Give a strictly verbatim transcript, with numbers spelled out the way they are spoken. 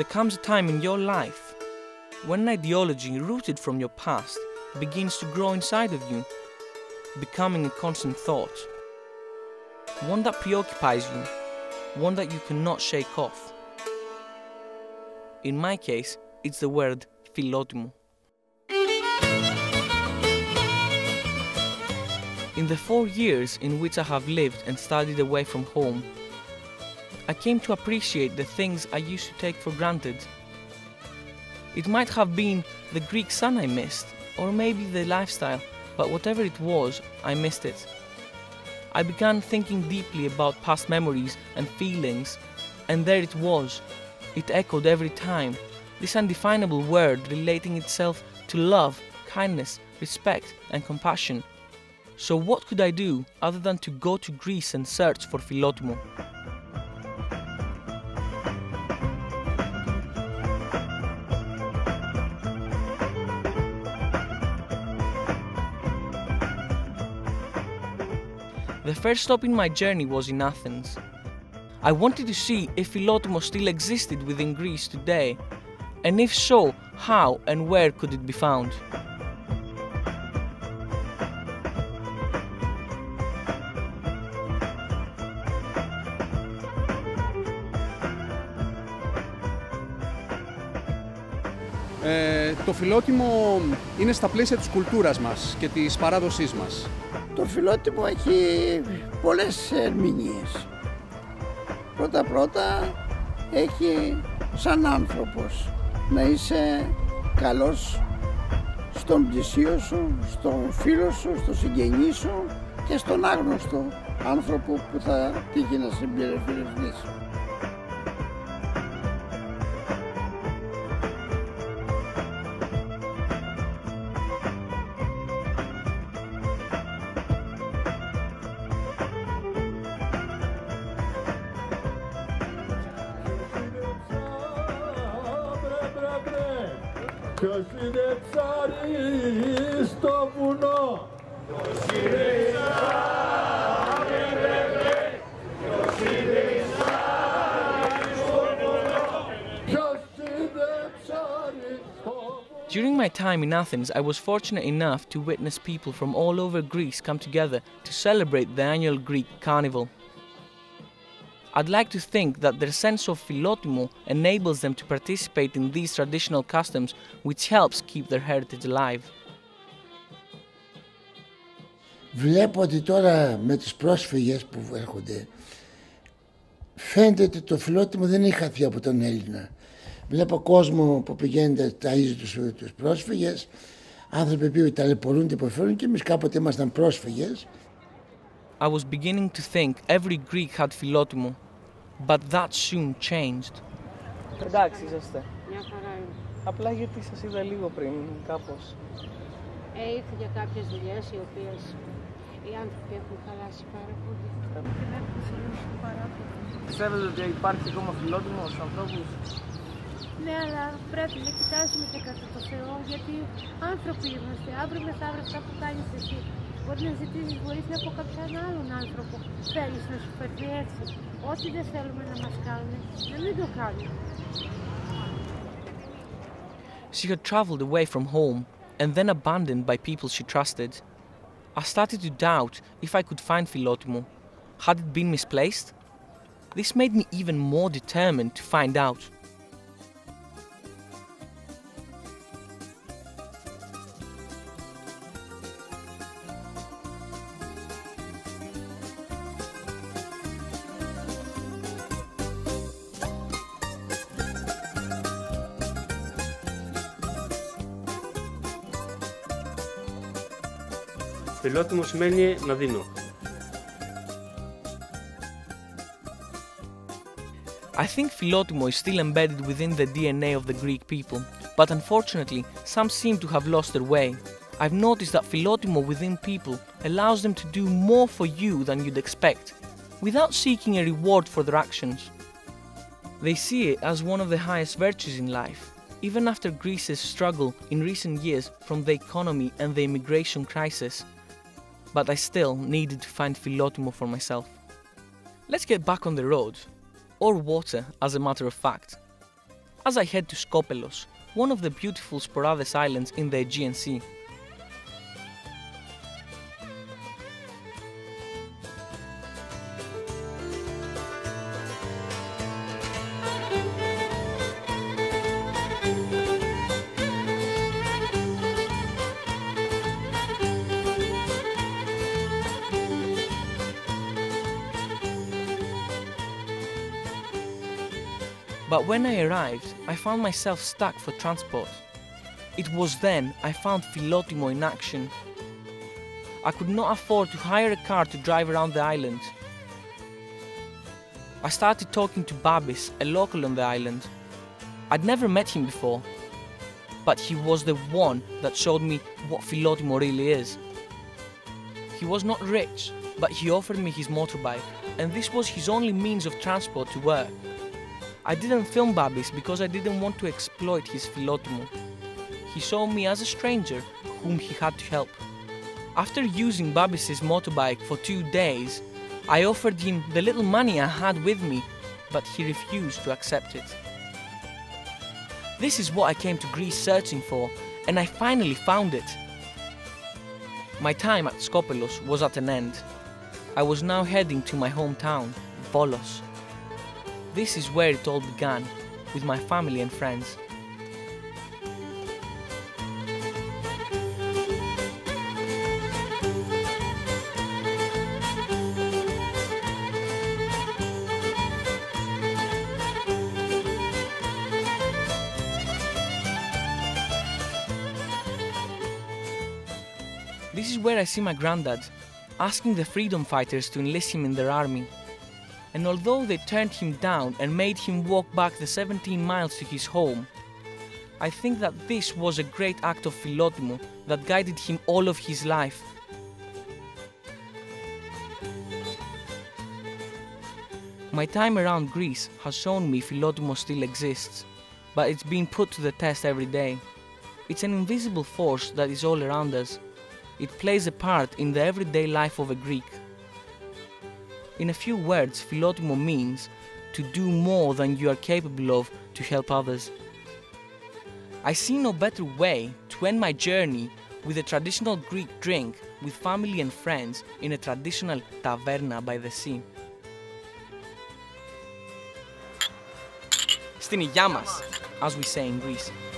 there comes a time in your life when an ideology rooted from your past begins to grow inside of you, becoming a constant thought. One that preoccupies you, one that you cannot shake off. In my case, it's the word Philotimo. In the four years in which I have lived and studied away from home, I came to appreciate the things I used to take for granted. It might have been the Greek sun I missed, or maybe the lifestyle, but whatever it was, I missed it. I began thinking deeply about past memories and feelings, and there it was. It echoed every time, this undefinable word relating itself to love, kindness, respect and compassion. So what could I do other than to go to Greece and search for Philotimo? The first stop in my journey was in Athens. I wanted to see if Philotimo still existed within Greece today, and if so, how and where could it be found? Ε, το Philotimo είναι στα πλαίσια της κουλτούρας μας και της παράδοσής μας. Το Philotimo έχει πολλές ερμηνείες. Πρώτα-πρώτα έχει σαν άνθρωπος να είσαι καλός στον πλησίο σου, στον φίλο σου, στον συγγενή σου και στον άγνωστο άνθρωπο που θα τύχει να συμπεριφερθείς. Ποιος είναι ψάρι στο βουνό, ποιος είναι ψάρι, ποιος είναι ψάρι στο βουνό, ποιος είναι ψάρι στο βουνό. During my time in Athens, I was fortunate enough to witness people from all over Greece come together to celebrate the annual Greek carnival. I'd like to think that their sense of Philotimo enables them to participate in these traditional customs, which helps keep their heritage alive. Βλέπω ότι τώρα με τους πρόσφυγες που έρχονται, φαίνεται ότι το Philotimo δεν έχει χαθεί από τον Έλληνα. Βλέπω κόσμο που πηγαίνεται, ταΐζει τους, τους πρόσφυγες, άνθρωποι που ταλαιπωρούνται, υποφέρουν, και εμείς κάποτε ήμασταν πρόσφυγες. I was beginning to think every Greek had Philotimo, but that soon changed. Εντάξει, είσαστε. Μια χαρά είναι. Απλά γιατί σας είδα λίγο πριν, κάπως. Ε, ήρθε για κάποιες δουλειές οι οποίες οι άνθρωποι έχουν χαλάσει πάρα πολύ. Δεν έχουν χαλάσει πάρα πολύ. Πιστεύετε ότι υπάρχει ακόμα Philotimo στους ανθρώπους? Ναι, αλλά πρέπει να κοιτάζουμε και κατά το Θεό, γιατί άνθρωποι είμαστε. Αύριο μεθαύριο αυτά που κάνεις εσύ, μπορεί να ζητήσεις βοήθεια από κάποιον άλλον άνθρωπο. Θέλεις να σου φερθεί έτσι. Ό,τι δεν θέλουμε να μας κάνουν, να μην το κάνουν. She had traveled away from home and then abandoned by people she trusted. I started to doubt if I could find Philotimo. Had it been misplaced? This made me even more determined to find out. Philotimo σημαίνει να δίνω. I think Philotimo is still embedded within the D N A of the Greek people, but unfortunately, some seem to have lost their way. I've noticed that Philotimo within people allows them to do more for you than you'd expect, without seeking a reward for their actions. They see it as one of the highest virtues in life, even after Greece's struggle in recent years from the economy and the immigration crisis. But I still needed to find Philotimo for myself. Let's get back on the road, or water as a matter of fact. as I head to Skopelos, one of the beautiful Sporades islands in the Aegean Sea. But when I arrived, I found myself stuck for transport. It was then I found Philotimo in action. I could not afford to hire a car to drive around the island. I started talking to Babis, a local on the island. I'd never met him before, but he was the one that showed me what Philotimo really is. He was not rich, but he offered me his motorbike, and this was his only means of transport to work. I didn't film Babis because I didn't want to exploit his Philotimo. He saw me as a stranger whom he had to help. After using Babis' motorbike for two days, I offered him the little money I had with me, but he refused to accept it. This is what I came to Greece searching for, and I finally found it. My time at Skopelos was at an end. I was now heading to my hometown, Volos. This is where it all began, with my family and friends. This is where I see my granddad, asking the freedom fighters to enlist him in their army. And although they turned him down and made him walk back the seventeen miles to his home, I think that this was a great act of Philotimo that guided him all of his life. My time around Greece has shown me Philotimo still exists, but it's being put to the test every day. It's an invisible force that is all around us. It plays a part in the everyday life of a Greek. In a few words, Philotimo means to do more than you are capable of to help others. I see no better way to end my journey with a traditional Greek drink with family and friends in a traditional taverna by the sea. Στην υγειά μας, as we say in Greece.